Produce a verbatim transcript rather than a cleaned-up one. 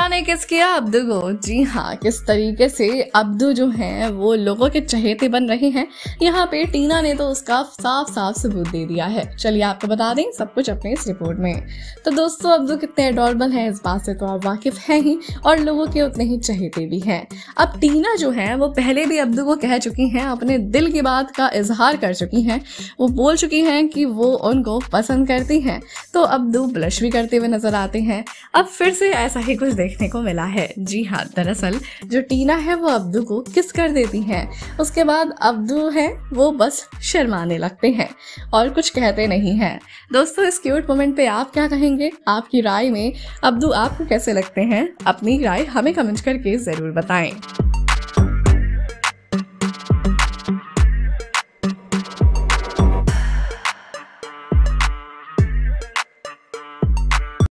टीना ने किस किया अब्दू को। जी हाँ, किस तरीके से अब्दू जो हैं वो लोगों के चहेते बन रहे हैं, यहाँ पे टीना ने तो उसका साफ साफ सबूत दे दिया है। चलिए आपको बता दें सब कुछ अपने इस रिपोर्ट में। तो दोस्तों अब्दू कितने एडोरेबल हैं इस बात से तो आप वाकिफ हैं ही, और लोगों के उतने ही चहेते भी हैं। अब टीना जो है वो पहले भी अब्दू को कह चुकी हैं, अपने दिल की बात का इजहार कर चुकी हैं, वो बोल चुकी हैं कि वो उनको पसंद करती हैं, तो अब्दू ब्लश भी करते हुए नजर आते हैं। अब फिर से ऐसा ही कुछ देखने को मिला है। जी हाँ, दरअसल जो टीना है वो अब्दू को किस कर देती हैं, उसके बाद अब्दू है वो बस शर्माने लगते हैं और कुछ कहते नहीं हैं। दोस्तों इस क्यूट मोमेंट पे आप क्या कहेंगे, आपकी राय में अब्दू आपको कैसे लगते हैं, अपनी राय हमें कमेंट करके ज़रूर बताएं।